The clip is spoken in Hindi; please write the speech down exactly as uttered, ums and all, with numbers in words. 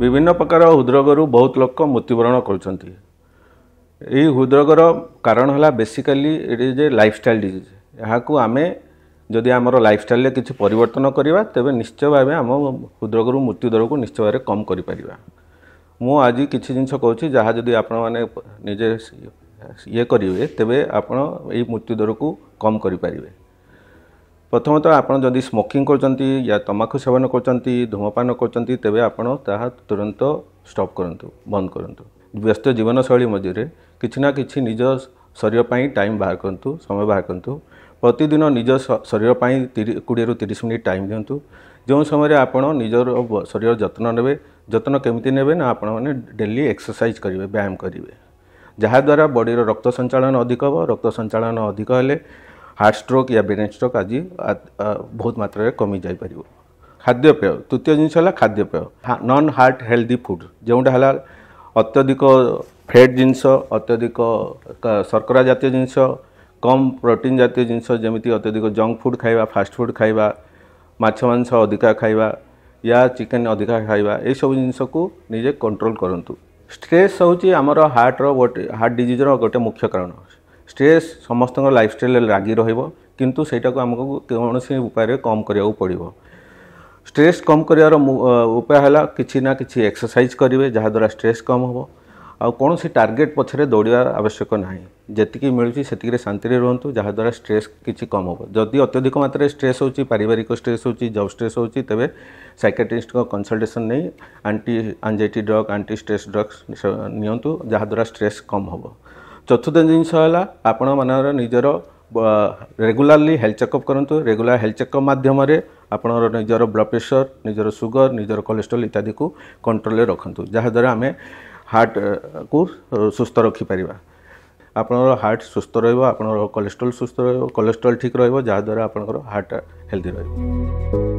विभिन्न प्रकार हृदरोगर बहुत लोक मृत्युवरण करुँच। हृदरोगर कारण है basically it is a lifestyle disease. यहाँ को आम जदि आमर लाइफस्टाइल किसी परिवर्तन करवा तेज निश्चय भाव आम हृदरोगर मृत्यु दर को निश्चय भाव कम कर। मु आज किसी जिन कौन जहाँ जदि आपजे ये करेंगे तेरे आपड़ मृत्यु दर को कम करें। प्रथमतः आपड़ जदि स्मोकिंग करचंती या तंबाकू सेवन करचंती धूमपान करचंती तेबे आपड़ ताहा तुरंत स्टॉप करंतु बंद करंतु। व्यस्त जीवन शैली मझेरे किछि ना किछि निज शरीर पई टाइम बाहर करंतु समय बाहर करंतु। प्रतिदिन निज शरीर पई बीस रु तीस मिनिट टाइम दियंतु। जो समय आपड़ निजर शरीर जत्न नेबे। जत्न केमिति नेबे ना आपड़ माने डेली एक्सरसाइज करिवे व्यायाम करिवे जहाद्वारा बॉडी रक्त संचालन अधिक हो। रक्त संचालन अधिक हेले हार्ट स्ट्रोक या ब्रेन स्ट्रोक आज बहुत मात्रा रे कमी जाई परिवो। खाद्यपेय तृतीय जिनसला खाद्यपेय नॉन हार्ट हेल्दी फूड जोटा है अत्यधिक फैट जिनस अत्यधिक शर्करा जातीय जिनस कम प्रोटीन जातीय जिनस जमीती अत्यधिक जंक फूड खाइबा फास्ट फूड खाइबा माछ मांस अधिका खाइबा या चिकन अधिका खाइबा ये सब जिनस को निजे कंट्रोल करंतु। स्ट्रेस होची हमर हार्ट रो हार्ट डिजीज रो गोटे मुख्य कारण। स्ट्रेस समस्त लाइफस्टाइल लगी रहिबो किंतु सेटा को हमको कौन से उपाय कम करिया पड़िबो। स्ट्रेस कम करियार उपाय हला किछि ना किछि एक्सरसाइज करिवे जहा द्वारा स्ट्रेस कम होबो। आ कोन से टार्गेट पछरे दौड़िया आवश्यक नाही जेतिकी मिलुछि सेतिकी रे शांति रे रहंतु जहा द्वारा स्ट्रेस किछि कम होबो। जदि अत्यधिक मात्रा स्ट्रेस होछि पारिवारिक स्ट्रेस होछि जॉब स्ट्रेस होछि तबे साइकियाट्रिस्ट को कंसल्टेशन नहीं anti anxiety drug anti stress drugs नियंतु जहा द्वारा स्ट्रेस कम होबो। चतुर्थ जिनस है आपण मानर निजर रेगुलाली हेल्थ चेकअप करंतु। रेगुला हेल्थ चेकअप मध्यम आपण निजर ब्लड प्रेशर निजर सुगर निजर कोलेस्ट्रोल इत्यादि को कंट्रोल रखंतु जहाद्वारा आम हार्ट को सुस्थ रखिपर। आपणर हार्ट सुस्थ रोल कोलेस्ट्रोल सुस्थ रोल कोलेस्ट्रोल ठीक रहा द्वारा आपणर हार्ट हेल्दी रहिबो।